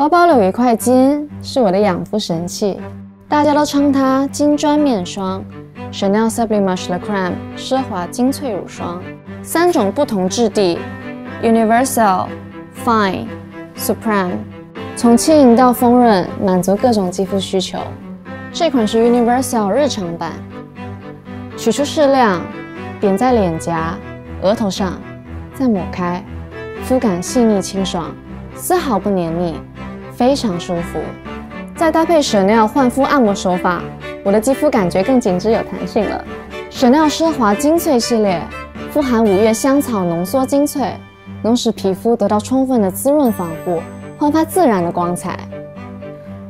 包包里有一块金，是我的养肤神器，大家都称它金砖面霜 （Chanel Sublimage La Crème 奢华精粹乳霜），三种不同质地 ：Universal、Fine、Supreme， 从轻盈到丰润，满足各种肌肤需求。这款是 Universal 日常版，取出适量，点在脸颊、额头上，再抹开，肤感细腻清爽，丝毫不黏腻，非常舒服。再搭配 Chanel 焕肤按摩手法，我的肌肤感觉更紧致有弹性了。Chanel 奢华精粹系列富含5月香草浓缩精粹，能使皮肤得到充分的滋润防护，焕发自然的光彩。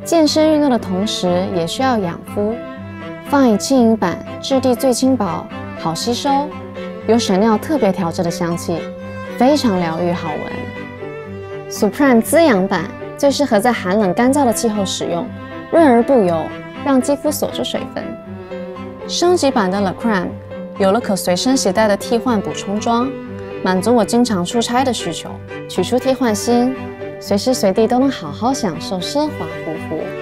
健身运动的同时，也需要养肤。Fine轻盈版质地最轻薄，好吸收，有Chanel特别调制的香气，非常疗愈好闻。Supreme滋养版最适合在寒冷干燥的气候使用，润而不油，让肌肤锁住水分。升级版的La Crème有了可随身携带的替换补充装，满足我经常出差的需求。取出替换芯，随时随地都能好好享受奢华护肤。